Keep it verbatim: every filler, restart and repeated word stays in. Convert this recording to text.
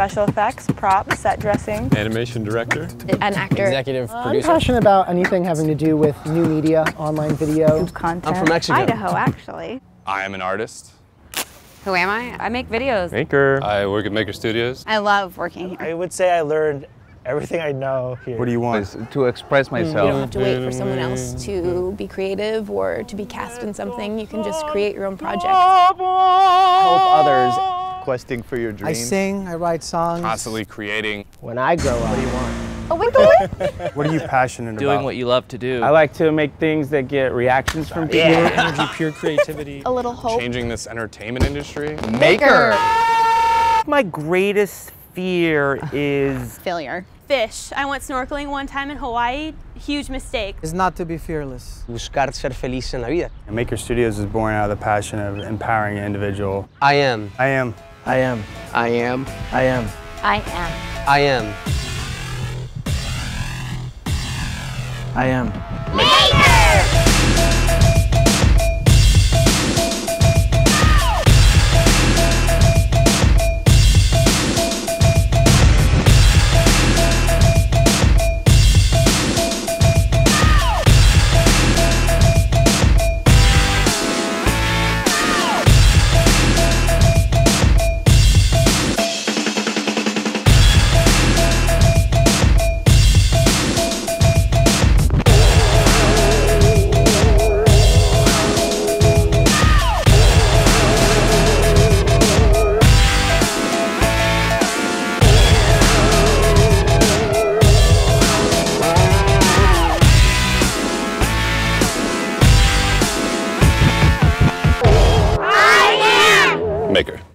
special effects, props, set dressing. Animation director. An actor. Executive uh, producer. I'm passionate about anything having to do with new media, online video. Content. I'm from Mexico. Idaho, actually. I am an artist. Who am I? I make videos. Maker. I work at Maker Studios. I love working here. I would say I learned everything I know here. What do you want? It's to express myself. You don't have to wait for someone else to be creative or to be cast in something. You can just create your own project. Help others. Questing for your dreams. I sing, I write songs. Constantly creating. When I grow up. What do you want? A winkle wink? What are you passionate about? Doing what you love to do. I like to make things that get reactions Sorry. from people. Yeah. Energy, pure creativity. A little hope. Changing this entertainment industry. Maker! My greatest fear is failure. Fish. I went snorkeling one time in Hawaii. Huge mistake. Is not to be fearless. Buscar ser feliz en la vida. Maker Studios is born out of the passion of empowering an individual. I am. I am. I am. I am. I am. I am. I am. I am. Maker! Maker.